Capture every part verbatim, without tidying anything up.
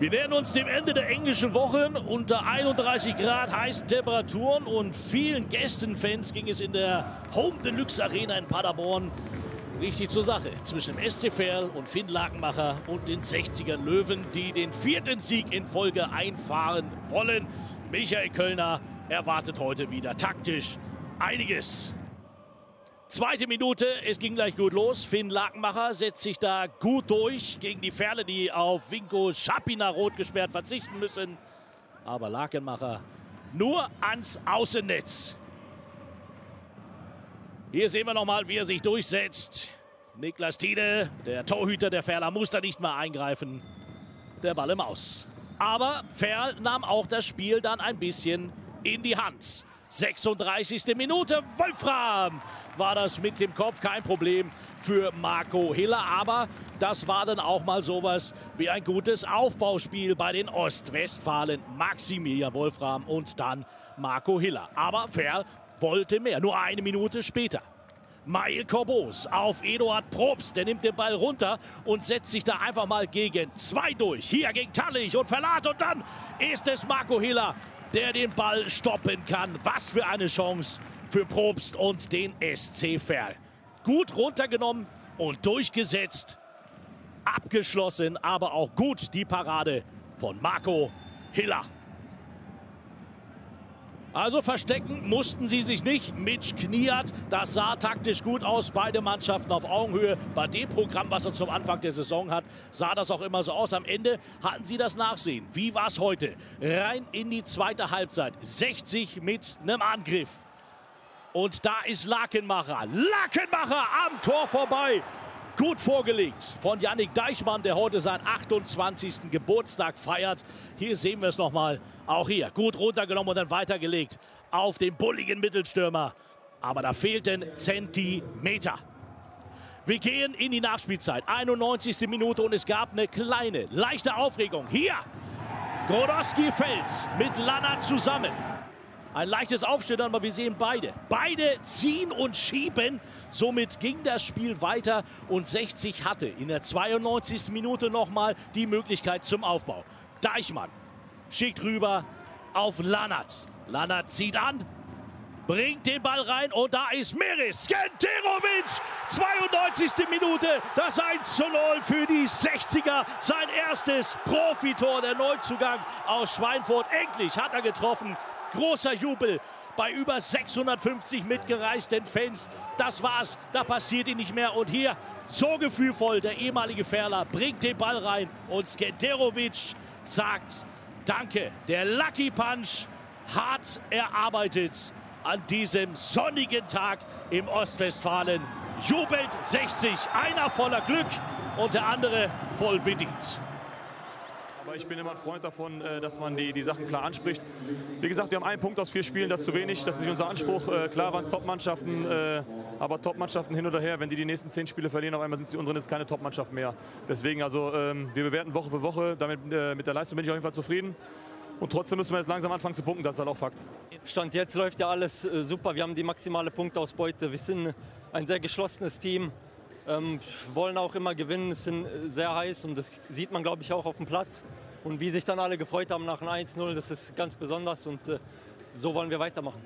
Wir nähern uns dem Ende der englischen Wochen. Unter einunddreißig Grad heißen Temperaturen und vielen Gästenfans ging es in der Home Deluxe Arena in Paderborn richtig zur Sache. Zwischen dem S C Verl und Finn Lakenmacher und den sechziger Löwen, die den vierten Sieg in Folge einfahren wollen. Michael Köllner erwartet heute wieder taktisch einiges. Zweite Minute, es ging gleich gut los. Finn Lakenmacher setzt sich da gut durch gegen die Verle, die auf Winko Schapina rot gesperrt verzichten müssen. Aber Lakenmacher nur ans Außennetz. Hier sehen wir nochmal, wie er sich durchsetzt. Niklas Tiede, der Torhüter der Verler, muss da nicht mehr eingreifen. Der Ball im Aus. Aber Verl nahm auch das Spiel dann ein bisschen in die Hand. sechsunddreißigste Minute, Wolfram war das mit dem Kopf, kein Problem für Marco Hiller, aber das war dann auch mal sowas wie ein gutes Aufbauspiel bei den Ostwestfalen, Maximilian Wolfram und dann Marco Hiller. Aber Verl wollte mehr, nur eine Minute später. Mail Korbos auf Eduard Probst, der nimmt den Ball runter und setzt sich da einfach mal gegen zwei durch. Hier gegen Tallich und Verlat und dann ist es Marco Hiller, der den Ball stoppen kann. Was für eine Chance für Probst und den S C Verl. Gut runtergenommen und durchgesetzt. Abgeschlossen, aber auch gut die Parade von Marco Hiller. Also verstecken mussten sie sich nicht. Mitch Kniat, das sah taktisch gut aus. Beide Mannschaften auf Augenhöhe. Bei dem Programm, was er zum Anfang der Saison hat, sah das auch immer so aus. Am Ende hatten sie das Nachsehen. Wie war es heute? Rein in die zweite Halbzeit. sechzig mit einem Angriff. Und da ist Lakenmacher. Lakenmacher am Tor vorbei. Gut vorgelegt von Yannick Deichmann, der heute seinen achtundzwanzigsten Geburtstag feiert. Hier sehen wir es nochmal. Auch hier gut runtergenommen und dann weitergelegt auf den bulligen Mittelstürmer. Aber da fehlten Zentimeter. Wir gehen in die Nachspielzeit. einundneunzigste Minute und es gab eine kleine, leichte Aufregung. Hier Grodowski-Fels mit Lanner zusammen. Ein leichtes Aufstehen, aber wir sehen beide. Beide ziehen und schieben. Somit ging das Spiel weiter und sechzig hatte in der zweiundneunzigsten Minute nochmal die Möglichkeit zum Aufbau. Deichmann schickt rüber auf Lannert. Lannert zieht an, bringt den Ball rein und da ist Meris Skenderovic. zweiundneunzigste Minute, das eins zu null für die sechziger. Sein erstes Profitor, der Neuzugang aus Schweinfurt. Endlich hat er getroffen. Großer Jubel bei über sechshundertfünfzig mitgereisten Fans. Das war's, da passiert ihn nicht mehr. Und hier, so gefühlvoll, der ehemalige Verler bringt den Ball rein. Und Skenderovic sagt, danke, der Lucky Punch, hart erarbeitet an diesem sonnigen Tag im Ostwestfalen. Jubelt sechzig, einer voller Glück und der andere voll bedient. Aber ich bin immer ein Freund davon, dass man die, die Sachen klar anspricht. Wie gesagt, wir haben einen Punkt aus vier Spielen, das ist zu wenig. Das ist nicht unser Anspruch. Klar waren es Top-Mannschaften, aber Top-Mannschaften hin oder her. Wenn die die nächsten zehn Spiele verlieren, auf einmal sind sie unten drin, ist keine Top-Mannschaft mehr. Deswegen, also wir bewerten Woche für Woche. Damit, mit der Leistung bin ich auf jeden Fall zufrieden. Und trotzdem müssen wir jetzt langsam anfangen zu punkten, das ist halt auch Fakt. Stand jetzt läuft ja alles super. Wir haben die maximale Punktausbeute. Wir sind ein sehr geschlossenes Team. Ähm, wollen auch immer gewinnen, es sind sehr heiß und das sieht man, glaube ich, auch auf dem Platz. Und wie sich dann alle gefreut haben nach einem eins zu null, das ist ganz besonders und äh, so wollen wir weitermachen.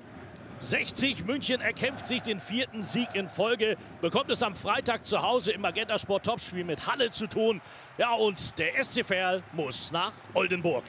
sechzig München erkämpft sich den vierten Sieg in Folge, bekommt es am Freitag zu Hause im Magenta Sport Topspiel mit Halle zu tun. Ja, und der S C Verl muss nach Oldenburg.